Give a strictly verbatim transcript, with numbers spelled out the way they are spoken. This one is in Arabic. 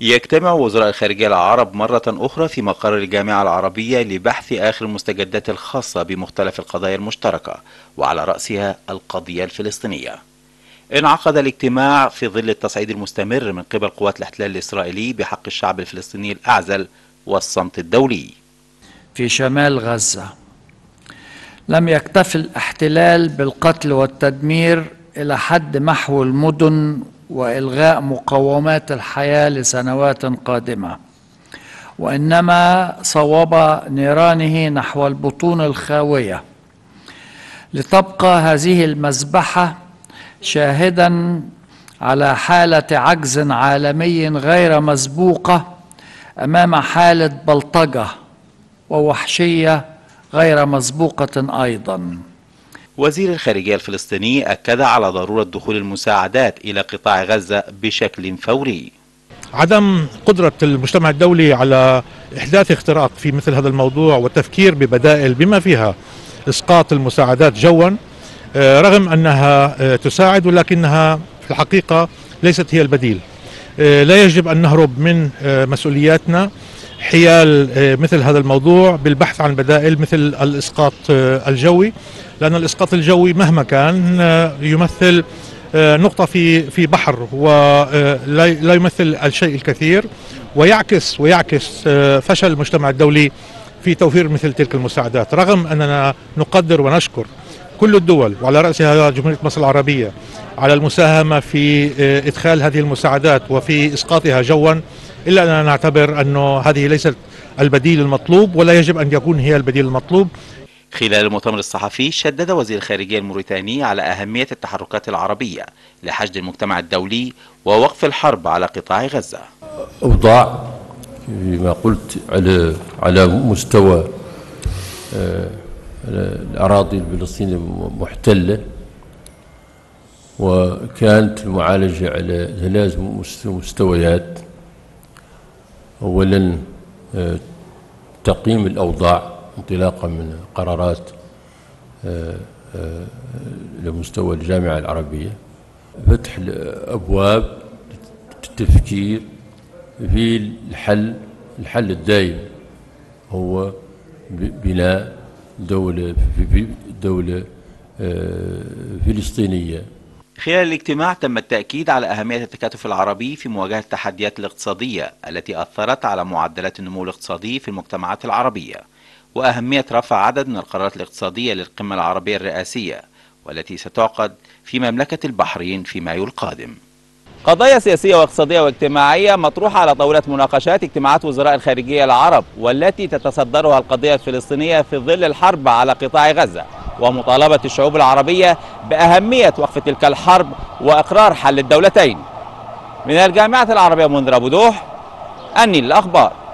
يجتمع وزراء الخارجية العرب مرة أخرى في مقر الجامعة العربية لبحث آخر المستجدات الخاصة بمختلف القضايا المشتركة وعلى رأسها القضية الفلسطينية. انعقد الاجتماع في ظل التصعيد المستمر من قبل قوات الاحتلال الإسرائيلي بحق الشعب الفلسطيني الأعزل والصمت الدولي. في شمال غزة لم يكتف الاحتلال بالقتل والتدمير إلى حد محو المدن وإلغاء مقومات الحياة لسنوات قادمة، وإنما صوب نيرانه نحو البطون الخاوية لتبقى هذه المذبحة شاهدا على حالة عجز عالمي غير مسبوقة أمام حالة بلطجة ووحشية غير مسبوقة أيضا. وزير الخارجية الفلسطيني أكد على ضرورة دخول المساعدات إلى قطاع غزة بشكل فوري. عدم قدرة المجتمع الدولي على إحداث اختراق في مثل هذا الموضوع والتفكير ببدائل بما فيها إسقاط المساعدات جوا رغم أنها تساعد، ولكنها في الحقيقة ليست هي البديل. لا يجب أن نهرب من مسؤولياتنا حيال مثل هذا الموضوع بالبحث عن بدائل مثل الإسقاط الجوي، لأن الإسقاط الجوي مهما كان يمثل نقطة في في بحر ولا يمثل الشيء الكثير، ويعكس ويعكس فشل المجتمع الدولي في توفير مثل تلك المساعدات، رغم أننا نقدر ونشكر كل الدول وعلى رأسها جمهورية مصر العربية على المساهمة في إدخال هذه المساعدات وفي إسقاطها جوا، إلا أننا نعتبر أنه هذه ليست البديل المطلوب ولا يجب أن يكون هي البديل المطلوب. خلال المؤتمر الصحفي شدد وزير الخارجية الموريتاني على أهمية التحركات العربية لحشد المجتمع الدولي ووقف الحرب على قطاع غزة. أوضاع كما قلت على على مستوى الأراضي الفلسطينية محتلة، وكانت المعالجة على ثلاث مستويات. أولا تقييم الأوضاع انطلاقا من قرارات لمستوى الجامعة العربية، فتح أبواب التفكير في الحل الحل الدائم هو بناء دولة دولة فلسطينية. خلال الاجتماع تم التأكيد على أهمية التكاتف العربي في مواجهة التحديات الاقتصادية التي أثرت على معدلات النمو الاقتصادي في المجتمعات العربية، وأهمية رفع عدد من القرارات الاقتصادية للقمة العربية الرئاسية والتي ستعقد في مملكة البحرين في مايو القادم. قضايا سياسية واقتصادية واجتماعية مطروحة على طاولة مناقشات اجتماعات وزراء الخارجية العرب، والتي تتصدرها القضية الفلسطينية في ظل الحرب على قطاع غزة، ومطالبة الشعوب العربية بأهمية وقف تلك الحرب وإقرار حل الدولتين. من الجامعة العربية منذر أبو دوح، أني الأخبار.